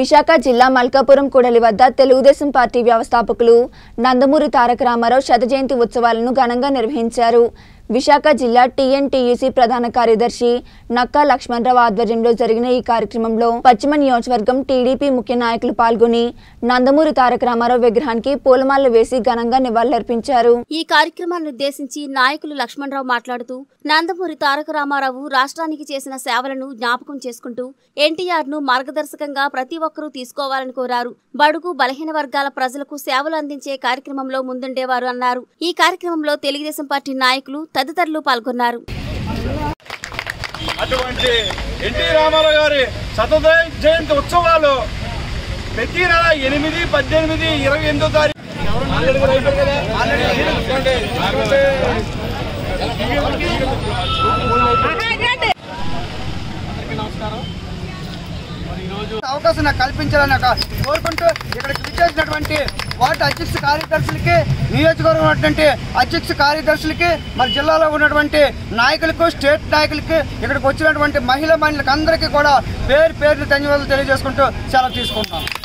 విశాఖ జిల్లా మల్కాపురం కూడలి వద్ద తెలుగుదేశం పార్టీ వ్యవస్థాపకులు నందమూరి తారక రామారావు శత జయంతి ఉత్సవాలను ఘనంగా నిర్వహించారు। విశాఖ జిల్లా టీఎన్టీయూసీ ప్రధాన కార్యదర్శి నక్కా లక్ష్మణ్ రావ్ ఆధ్వర్యంలో జరిగిన ఈ కార్యక్రమంలో పశ్చిమ నియోజకవర్గం టీడీపీ ముఖ్య నాయకులు పాల్గొని నందమూరి తారక రామారావు విగ్రహానికి పూలమాలలు వేసి ఘనంగా నివాళులర్పించారు। ఈ కార్యక్రమాన్ని ఉద్దేశించి నాయకులు లక్ష్మణ్ రావ్ మాట్లాడుతూ నందమూరి తారక రామారావు రాష్ట్రానికి చేసిన సేవలను జ్ఞాపకం చేసుకుంటూ ఎన్టీఆర్ ను మార్గదర్శకంగా ప్రతి ఒక్కరూ తీసుకోవాలని కోరారు। బడుగు బలహీన వర్గాల ప్రజలకు సేవలు అందించే కార్యక్రమంలో ముందుండేవారు అన్నారు। ఈ కార్యక్రమంలో తెలుగుదేశం పార్టీ నాయకులు తదితరులు పాల్గొన్నారు। అటువంటి ఎన్టీ రామారావు గారి శత జయంతి ఉత్సవాలు ప్రతి నెల 8, 18, 28వ తారీఖు అవకాశం నాకు కల్పించాలని కోరుకుంటూ ఇక్కడికి విచ్చేసినటువంటి వార్డు అధ్యక్ష కార్యదర్శులకి, నియోజకవర్గం ఉన్నటువంటి అధ్యక్ష కార్యదర్శులకి, మన జిల్లాలో ఉన్నటువంటి నాయకులకు, స్టేట్ నాయకులకి, ఇక్కడికి వచ్చినటువంటి మహిళా మండలికి అందరికీ కూడా పేరు పేరును ధన్యవాదాలు తెలియజేసుకుంటూ సెలవు తీసుకుంటున్నాను।